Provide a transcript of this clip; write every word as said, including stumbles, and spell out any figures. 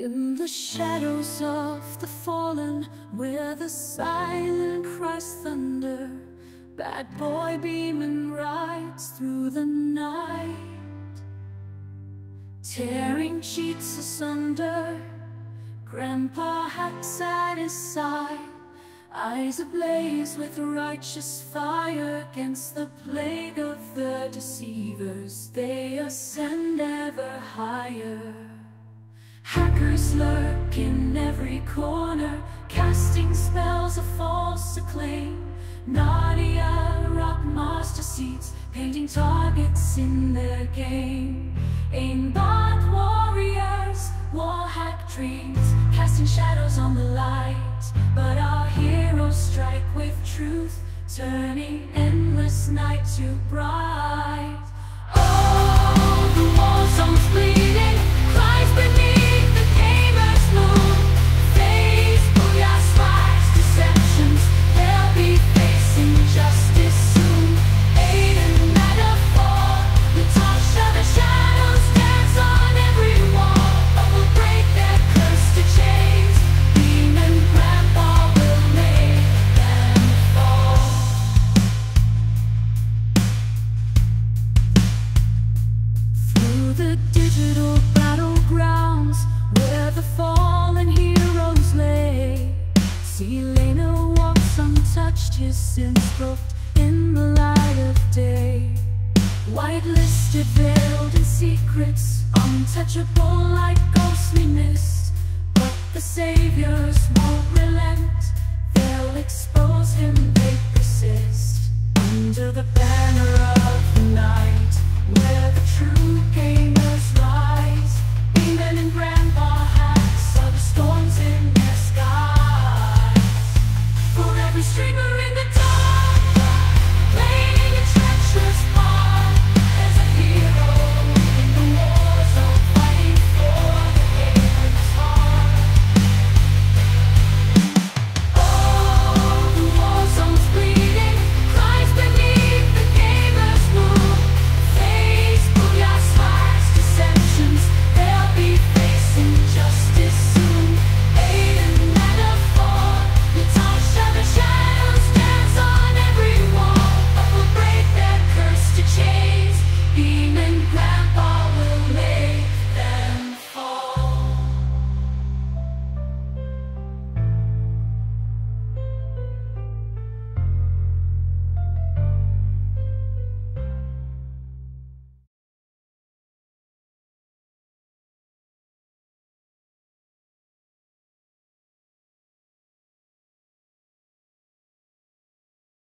In the shadows of the fallen, where the silent cries thunder, Bad Boy Beaman rides through the night, tearing cheats asunder. Grandpa Hacks at his side, eyes ablaze with righteous fire. Against the plague of the deceivers, they ascend ever higher. Hackers lurk in every corner, casting spells of false acclaim. Naughty rock master seeds, painting targets in their game. Aimbot warriors, war hack dreams, casting shadows on the light. But our heroes strike with truth, turning endless night to bright. Oh, the war zone's bleeding, cries beneath. His sins groped in the light of day, whitelisted, veiled in secrets, untouchable like ghostly mist. But the saviors won't relent; they'll expose him. They persist under the banner of the night.